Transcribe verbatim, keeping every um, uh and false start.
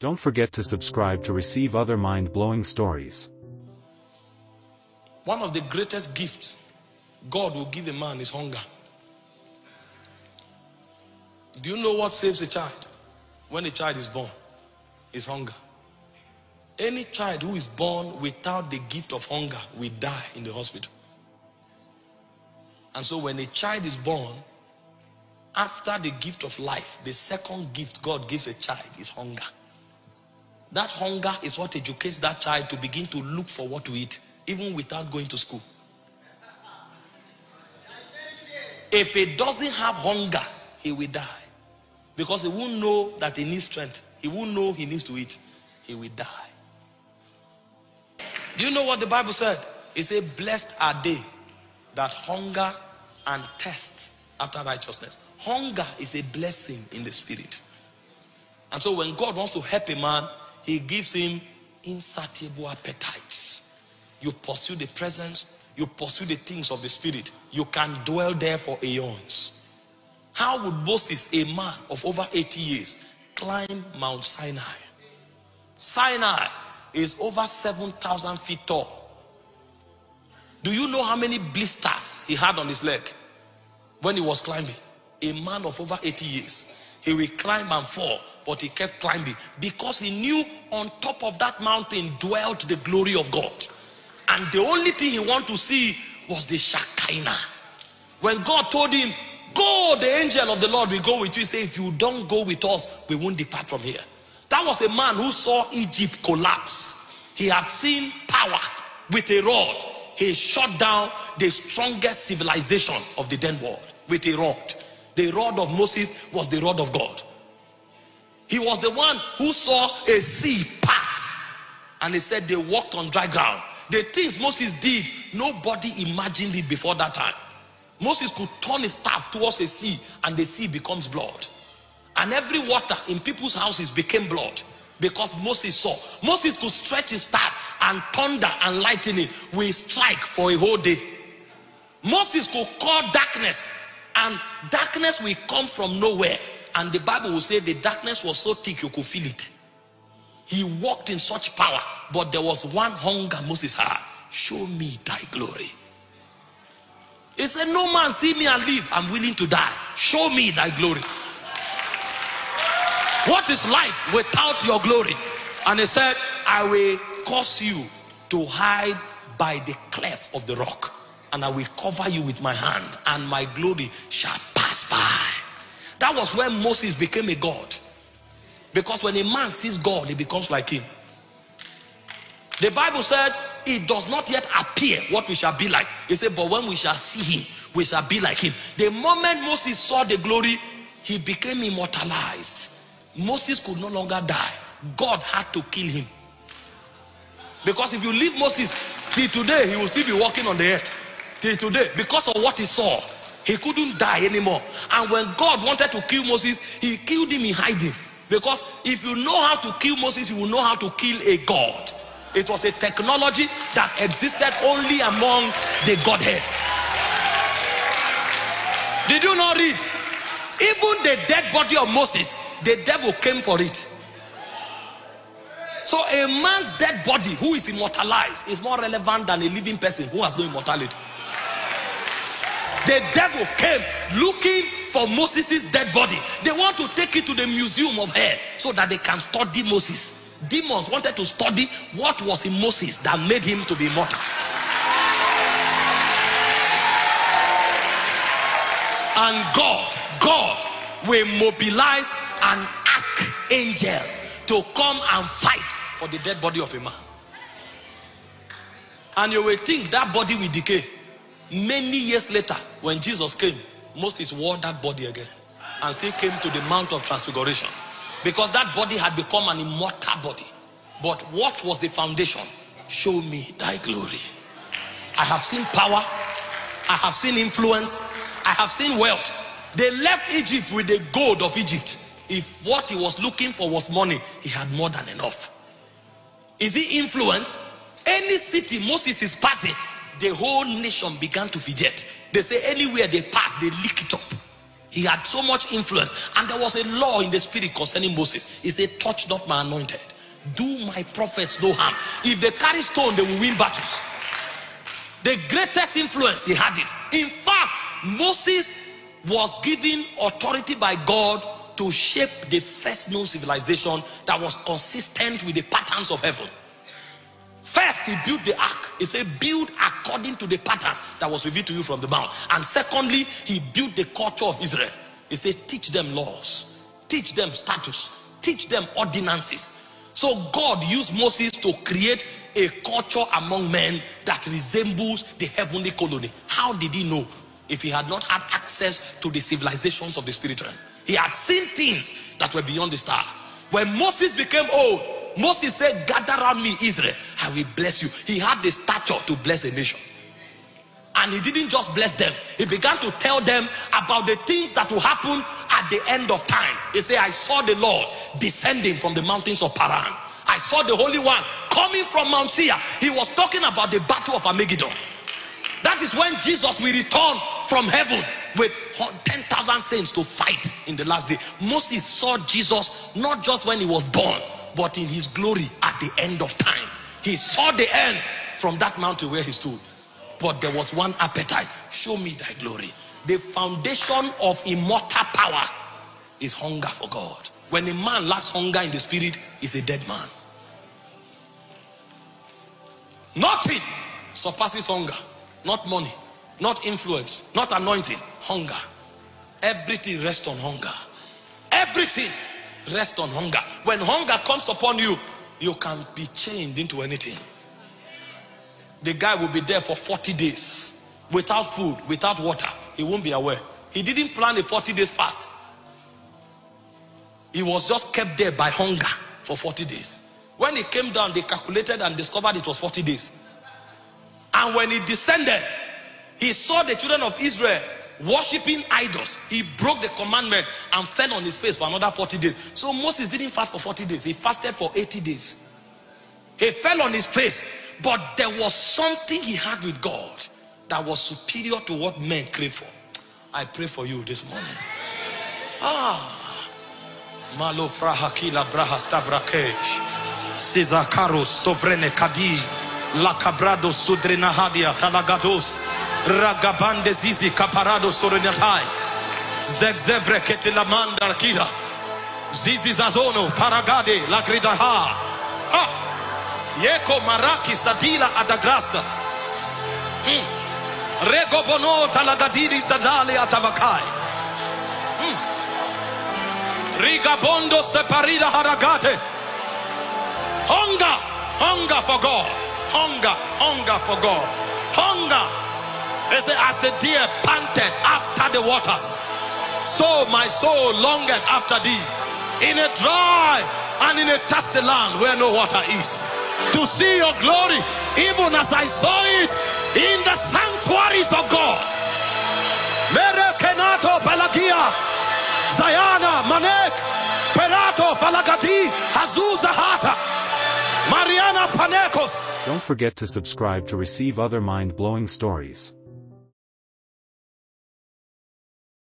Don't forget to subscribe to receive other mind-blowing stories. One of the greatest gifts God will give a man is hunger. Do you know what saves a child when a child is born? It's hunger. Any child who is born without the gift of hunger will die in the hospital. And so when a child is born, after the gift of life, the second gift God gives a child is hunger. That hunger is what educates that child to begin to look for what to eat, even without going to school. If he doesn't have hunger, he will die. Because he won't know that he needs strength. He won't know he needs to eat. He will die. Do you know what the Bible said? It said, blessed are they that hunger and thirst after righteousness. Hunger is a blessing in the spirit. And so when God wants to help a man, he gives him insatiable appetites. You pursue the presence, you pursue the things of the spirit. You can dwell there for aeons. How would Moses, a man of over eighty years, climb Mount Sinai? Sinai is over seven thousand feet tall. Do you know how many blisters he had on his leg when he was climbing? A man of over eighty years. He will climb and fall, but he kept climbing because he knew on top of that mountain dwelt the glory of God. And the only thing he wanted to see was the Shekinah. When God told him, go, the angel of the Lord will go with you. He said, if you don't go with us, we won't depart from here. That was a man who saw Egypt collapse. He had seen power with a rod. He shot down the strongest civilization of the then world with a rod. The rod of Moses was the rod of God. He was the one who saw a sea part. And he said they walked on dry ground. The things Moses did, nobody imagined it before that time. Moses could turn his staff towards a sea and the sea becomes blood. And every water in people's houses became blood because Moses saw. Moses could stretch his staff and thunder and lightning will strike for a whole day. Moses could call darkness and darkness will come from nowhere. And the Bible will say the darkness was so thick you could feel it. He walked in such power, but there was one hunger Moses had. Show me thy glory. He said, no man see me and live. I'm willing to die. Show me thy glory. What is life without your glory? And he said, I will cause you to hide by the cleft of the rock, and I will cover you with my hand, and my glory shall pass by. That was when Moses became a god. Because when a man sees God, he becomes like him. The Bible said, it does not yet appear what we shall be like. He said, but when we shall see him, we shall be like him. The moment Moses saw the glory, he became immortalized. Moses could no longer die. God had to kill him. Because if you leave Moses, till today, he will still be walking on the earth. Till today, because of what he saw, he couldn't die anymore. And when God wanted to kill Moses, he killed him in hiding. Because if you know how to kill Moses, you will know how to kill a god. It was a technology that existed only among the Godhead. Did you not read? Even the dead body of Moses, the devil came for it. So a man's dead body who is immortalized is more relevant than a living person who has no immortality. The devil came looking for Moses' dead body. They want to take it to the museum of hell so that they can study Moses. Demons wanted to study what was in Moses that made him to be immortal. And God, God will mobilize an archangel to come and fight for the dead body of a man. And you will think that body will decay. Many years later, when Jesus came, Moses wore that body again and still came to the Mount of Transfiguration. Because that body had become an immortal body. But what was the foundation? Show me thy glory. I have seen power. I have seen influence. I have seen wealth. They left Egypt with the gold of Egypt. If what he was looking for was money, he had more than enough. Is he influenced? Any city Moses is passing, the whole nation began to fidget. They say anywhere they pass, they lick it up. He had so much influence. And there was a law in the spirit concerning Moses. He said, touch not my anointed. Do my prophets no harm. If they carry stone, they will win battles. The greatest influence, he had it. In fact, Moses was given authority by God to shape the first known civilization that was consistent with the patterns of heaven. First, he built the ark. He said, build according to the pattern that was revealed to you from the mount. And secondly, he built the culture of Israel. He said, teach them laws, teach them statutes, teach them ordinances. So God used Moses to create a culture among men that resembles the heavenly colony. How did he know? If he had not had access to the civilizations of the spirit realm, he had seen things that were beyond the star. When Moses became old, Moses said, gather around me, Israel, I will bless you. He had the stature to bless a nation. And he didn't just bless them. He began to tell them about the things that will happen at the end of time. He said, I saw the Lord descending from the mountains of Paran. I saw the Holy One coming from Mount Seir. He was talking about the battle of Armageddon. That is when Jesus will return from heaven with ten thousand saints to fight in the last day. Moses saw Jesus not just when he was born, but in his glory at the end of time. He saw the end from that mountain where he stood. But there was one appetite: show me thy glory. The foundation of immortal power is hunger for God. When a man lacks hunger in the spirit, he's a dead man. Nothing surpasses hunger. Not money, not influence, not anointing. Hunger. Everything rests on hunger. Everything rest on hunger. When hunger comes upon you, you can be chained into anything. The guy will be there for forty days without food, without water. He won't be aware. He didn't plan a forty days fast. He was just kept there by hunger for forty days. When he came down, they calculated and discovered it was forty days. And when he descended, he saw the children of Israel worshipping idols. He broke the commandment and fell on his face for another forty days. So Moses didn't fast for forty days. He fasted for eighty days. He fell on his face. But there was something he had with God that was superior to what men crave for. I pray for you this morning. Ah, malo frahakila brahastavrakesh sizakaros tovrene kadi lakabrado sudrenahadia talagados Ragabande zizi kaparado sorenatai zegzebre ketilamanda rakida zizi zazono paragade lagridaha ha yeko maraki sadila adagrasta regobono talagadidi sadali atavakai rigabondo separida haragate. Hunger, hunger for God, hunger, hunger for God, hunger. They say, as the deer panted after the waters, so my soul longeth after thee, in a dry and in a thirsty land where no water is, to see your glory, even as I saw it in the sanctuaries of God. Mere kenato balagia, Zayana manek, perato falagati, azuzahata, Mariana panekos. Don't forget to subscribe to receive other mind-blowing stories.